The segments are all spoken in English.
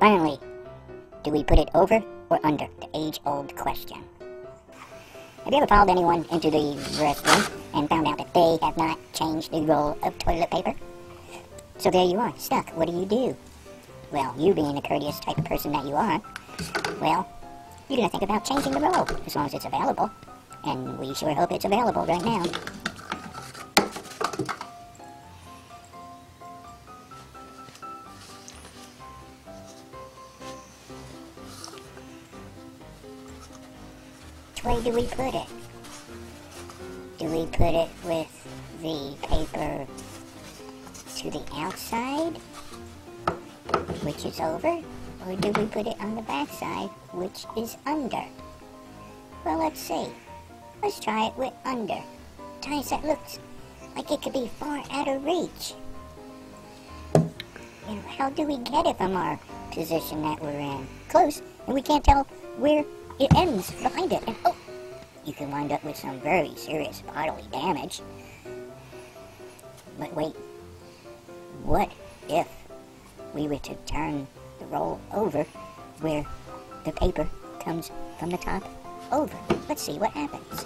Finally, do we put it over or under? The age-old question. Have you ever followed anyone into the restroom and found out that they have not changed the roll of toilet paper? So there you are, stuck. What do? Well, you being the courteous type of person that you are, well, you're going to think about changing the roll as long as it's available. And we sure hope it's available right now. Which way do we put it? Do we put it with the paper to the outside, which is over, or do we put it on the back side, which is under? Well, let's see. Let's try it with under. Times that looks like it could be far out of reach. And how do we get it from our position that we're in? Close, and we can't tell where it ends behind it, and oh, you can wind up with some very serious bodily damage. But wait, what if we were to turn the roll over where the paper comes from the top over? Let's see what happens.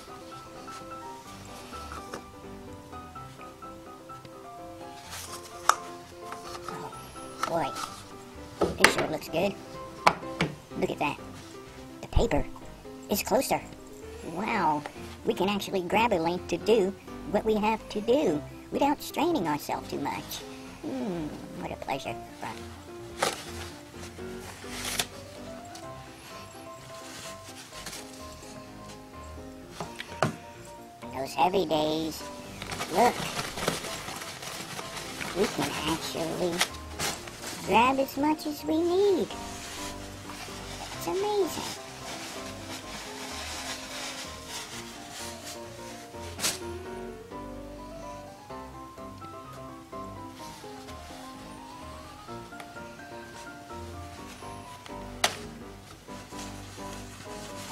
Oh boy, it sure looks good. Look at that. Paper is closer. Wow, we can actually grab a link to do what we have to do without straining ourselves too much. What a pleasure. Right. Those heavy days, look, we can actually grab as much as we need. It's amazing.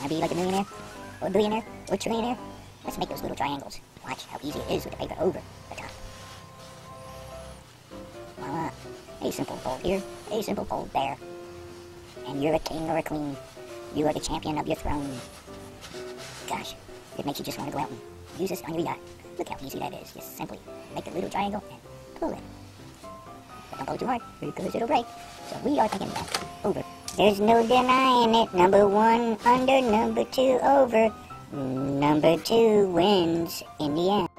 Be like a millionaire, or billionaire, or trillionaire. Let's make those little triangles. Watch how easy it is with the paper over the top. Voila. A simple fold here, a simple fold there. And you're a king or a queen. You are the champion of your throne. Gosh, it makes you just want to go out and use this on your yacht. Look how easy that is. Just simply make the little triangle and pull it. But don't pull it too hard, because it'll break. So we are thinking that over. There's no denying it. Number one under, number two over. Number two wins in the end.